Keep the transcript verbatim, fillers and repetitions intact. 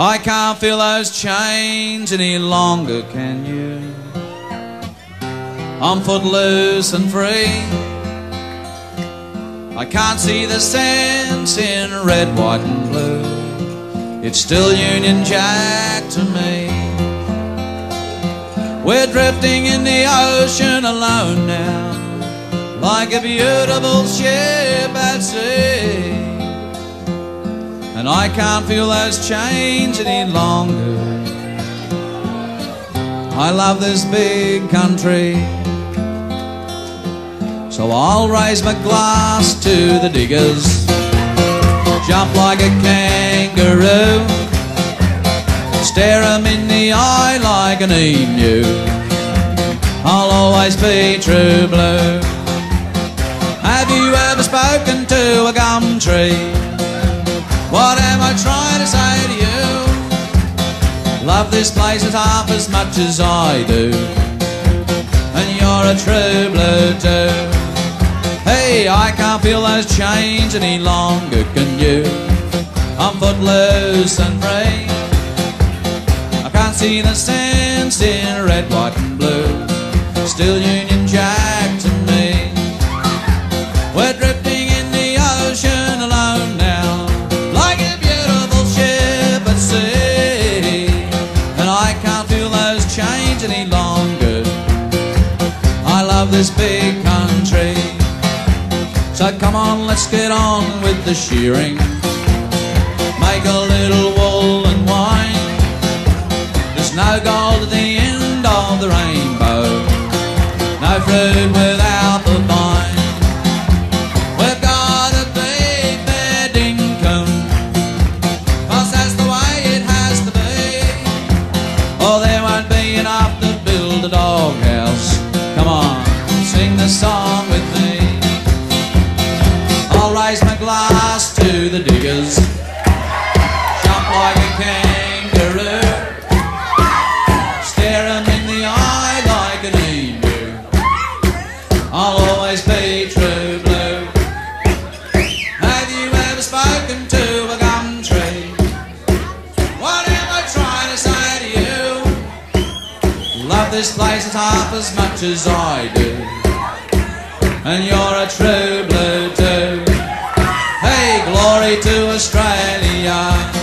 I can't feel those chains any longer, can you? I'm footloose and free. I can't see the sense in red, white and blue. It's still Union Jack to me. We're drifting in the ocean alone now, like a beautiful ship at sea. And I can't feel those chains any longer. I love this big country, so I'll raise my glass to the diggers. Jump like a kangaroo, stare 'em in the eye like an emu. I'll always be true blue. Have you ever spoken to a gum tree? What am I trying to say to you? Love this place as half as much as I do, and you're a true blue too. Hey, I can't feel those chains any longer, can you? I'm footloose and free. I can't see the sense in red, white and blue. Still Union Jack to me. We're drifting in the ocean alone now, like a beautiful ship at sea. And I can't feel those chains any longer. I love this big country, so come on, let's get on with the shearing. Make a little wool and wine. There's no gold at the end of the rainbow, no fruit without the vine. We've got a big bad income, 'cause that's the way it has to be, or there won't be enough to build a doghouse. Come on, sing the song with me. I'll raise my glass to the diggers. Jump like a kangaroo, stare 'em in the eye like an emu. I'll always be true blue. Have you ever spoken to a gum tree? What am I trying to say to you? Love this place as half as much as I do, and you're a true blue too. Glory to Australia.